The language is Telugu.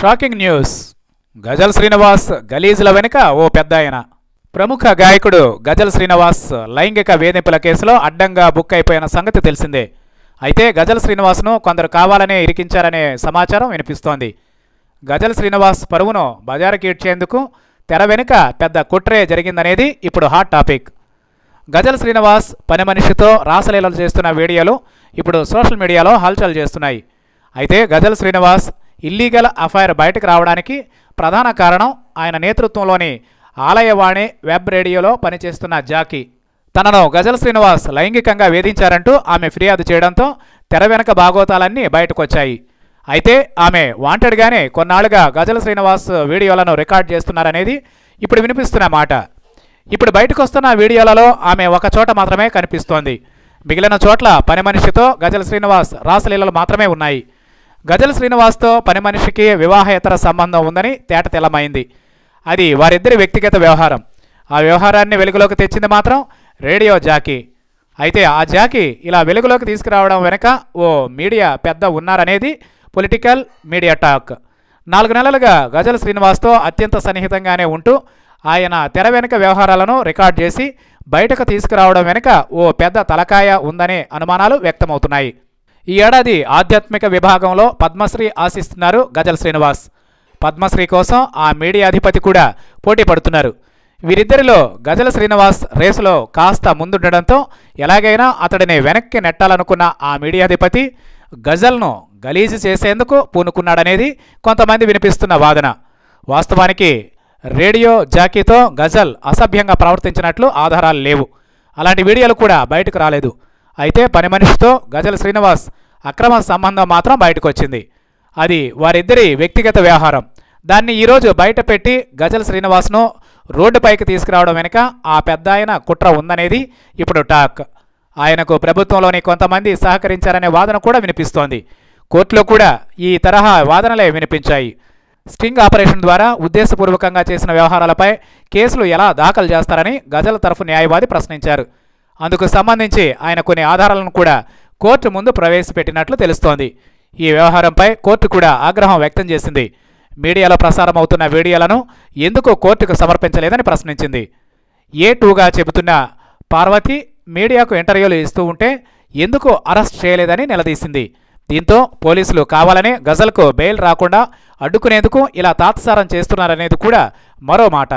Shocking news. గజల్ శ్రీనివాస్ గలీజుల వెనుక ఓ పెద్దాయన. ప్రముఖ గాయకుడు గజల్ శ్రీనివాస్ లైంగిక వేధింపుల కేసులో అడ్డంగా బుక్ అయిపోయిన సంగతి తెలిసిందే. అయితే గజల్ శ్రీనివాస్ను కొందరు కావాలనే ఇరికించారనే సమాచారం వినిపిస్తోంది. గజల్ శ్రీనివాస్ పరువును బజారుకి ఈడ్చేందుకు తెర వెనుక పెద్ద కుట్రే జరిగిందనేది ఇప్పుడు హాట్ టాపిక్. గజల్ శ్రీనివాస్ పని మనిషితో రాసలీలలు చేస్తున్న వీడియోలు ఇప్పుడు సోషల్ మీడియాలో హల్చల్ చేస్తున్నాయి. అయితే గజల్ శ్రీనివాస్ ఇల్లీగల్ అఫైర్ బయటకు రావడానికి ప్రధాన కారణం ఆయన నేతృత్వంలోని ఆలయవాణి వెబ్ రేడియోలో పనిచేస్తున్న జాకీ. తనను గజల్ శ్రీనివాస్ లైంగికంగా వేధించారంటూ ఆమె ఫిర్యాదు చేయడంతో తెర వెనక భాగోతాలన్నీ బయటకొచ్చాయి. అయితే ఆమె వాంటెడ్గానే కొన్నాళ్లుగా గజల్ శ్రీనివాస్ వీడియోలను రికార్డ్ చేస్తున్నారనేది ఇప్పుడు వినిపిస్తున్న మాట. ఇప్పుడు బయటకు వస్తున్న వీడియోలలో ఆమె ఒక చోట మాత్రమే కనిపిస్తోంది. మిగిలిన చోట్ల పని మనిషితో గజల్ శ్రీనివాస్ రాసలీలలు మాత్రమే ఉన్నాయి. గజల్ శ్రీనివాస్తో పని మనిషికి వివాహేతర సంబంధం ఉందని తేట తెల్లమైంది. అది వారిద్దరి వ్యక్తిగత వ్యవహారం. ఆ వ్యవహారాన్ని వెలుగులోకి తెచ్చింది మాత్రం రేడియో జాకీ. అయితే ఆ జాకీ ఇలా వెలుగులోకి తీసుకురావడం వెనుక ఓ మీడియా పెద్ద ఉన్నారనేది పొలిటికల్ మీడియా టాక్. 4 నెలలుగా గజల్ శ్రీనివాస్తో అత్యంత సన్నిహితంగానే ఉంటూ ఆయన తెర వెనుక వ్యవహారాలను రికార్డ్ చేసి బయటకు తీసుకురావడం వెనుక ఓ పెద్ద తలకాయ ఉందనే అనుమానాలు వ్యక్తమవుతున్నాయి. ఈ ఏడాది ఆధ్యాత్మిక విభాగంలో పద్మశ్రీ ఆశిస్తున్నారు గజల్ శ్రీనివాస్. పద్మశ్రీ కోసం ఆ మీడియా అధిపతి కూడా పోటీ పడుతున్నారు. వీరిద్దరిలో గజల్ శ్రీనివాస్ రేసులో కాస్త ముందుండడంతో ఎలాగైనా అతడిని వెనక్కి నెట్టాలనుకున్న ఆ మీడియా అధిపతి గజల్ను గలీజు చేసేందుకు పూనుకున్నాడనేది కొంతమంది వినిపిస్తున్న వాదన. వాస్తవానికి రేడియో జాకీతో గజల్ అసభ్యంగా ప్రవర్తించినట్లు ఆధారాలు లేవు. అలాంటి వీడియోలు కూడా బయటకు రాలేదు. అయితే పని మనిషితో గజల్ శ్రీనివాస్ అక్రమ సంబంధం మాత్రం బయటకు వచ్చింది. అది వారిద్దరి వ్యక్తిగత వ్యవహారం. దాన్ని ఈరోజు బయట పెట్టి గజల్ శ్రీనివాస్ను రోడ్డుపైకి తీసుకురావడం వెనుక ఆ పెద్ద ఆయన కుట్ర ఉందనేది ఇప్పుడు టాక్. ఆయనకు ప్రభుత్వంలోని కొంతమంది సహకరించారనే వాదన కూడా వినిపిస్తోంది. కోర్టులో కూడా ఈ తరహా వాదనలే వినిపించాయి. స్టింగ్ ఆపరేషన్ ద్వారా ఉద్దేశపూర్వకంగా చేసిన వ్యవహారాలపై కేసులు ఎలా దాఖలు చేస్తారని గజల్ తరఫు న్యాయవాది ప్రశ్నించారు. అందుకు సంబంధించి ఆయన కొన్ని ఆధారాలను కూడా కోర్టు ముందు ప్రవేశపెట్టినట్లు తెలుస్తోంది. ఈ వ్యవహారంపై కోర్టు కూడా ఆగ్రహం వ్యక్తం చేసింది. మీడియాలో ప్రసారం అవుతున్న వీడియోలను ఎందుకు కోర్టుకు సమర్పించలేదని ప్రశ్నించింది. A2గా చెబుతున్న పార్వతి మీడియాకు ఇంటర్వ్యూలు ఇస్తూ ఉంటే ఎందుకు అరెస్ట్ చేయలేదని నిలదీసింది. దీంతో పోలీసులు కావాలనే గజల్కు బెయిల్ రాకుండా అడ్డుకునేందుకు ఇలా తాత్సారం చేస్తున్నారనేది కూడా మరో మాట.